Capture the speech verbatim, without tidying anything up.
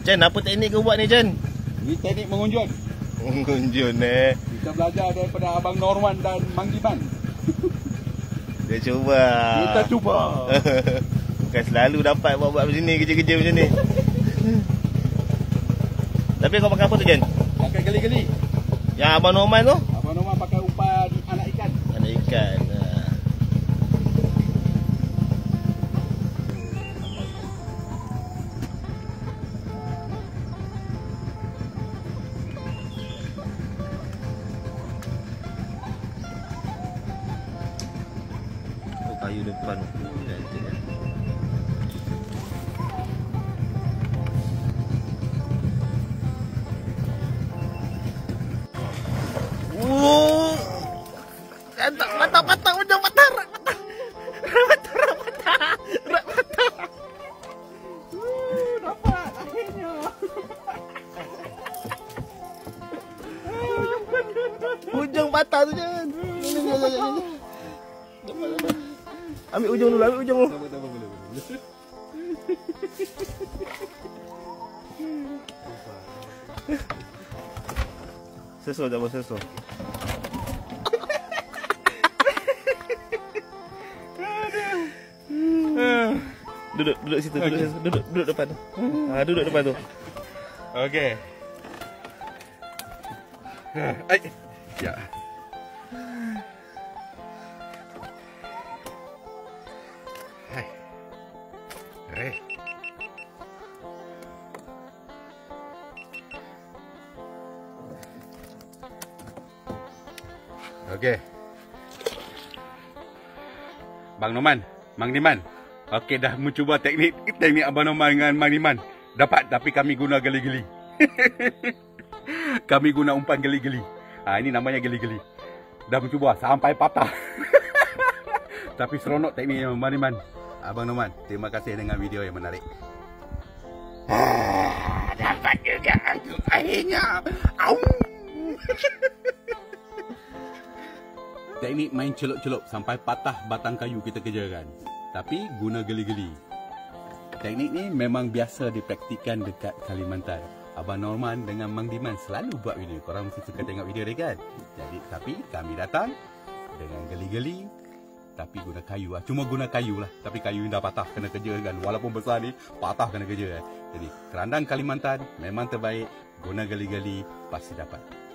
Chen, apa teknik kau buat ni, Chen? Ini teknik mengunjun. Mengunjun eh. Kita belajar daripada Abang Norman dan Mangiban. Dia cuba. Kita cuba. Bukan selalu dapat buat-buat macam ni, kerja-kerja macam ni. Tapi kau pakai apa tu, Chen? Pakai geli-geli. Yang Abang Norman tu? Abang Norman pakai umpan anak ikan. Anak ikan. Kayu depan dan tidak. Wuh, kantang patah patah udah patah rak patah rak patah rak patah rak patah. Wuh, dapat akhirnya. Ujung patah tu jangan. Dapat dapat. Ambil ujung dulu, ambil ujung dulu. Tambah, tambah, boleh, boleh. Sesor, tak boleh sesor. Duduk, duduk situ, duduk, okay. duduk, duduk depan tu. Ha, duduk depan tu. Okey. Ai. Ya. Eh. Okey. Bang Norman, Mang Diman. Okey, dah mencuba teknik teknik Abang Norman dengan Mang Diman. Dapat, tapi kami guna geli-geli. Kami guna umpan geli-geli. Ah, ini namanya geli-geli. Dah mencuba sampai patah. Tapi seronok teknik Mang Diman. Abang Norman, terima kasih dengan video yang menarik. Ah, dapat juga aku akhirnya. Teknik main celup-celup sampai patah batang kayu kita kerjakan. Tapi guna geli-geli. Teknik ni memang biasa dipraktikkan dekat Kalimantan. Abang Norman dengan Mang Diman selalu buat video. Korang mesti suka tengok video dia kan? Jadi, tapi kami datang dengan geli-geli. Tapi guna kayu lah. Cuma guna kayu lah. Tapi kayu yang dah patah kena kerja kan. Walaupun besar ni, patah kena kerja kan. Jadi, kerandang Kalimantan memang terbaik. Guna geli-geli, pasti dapat.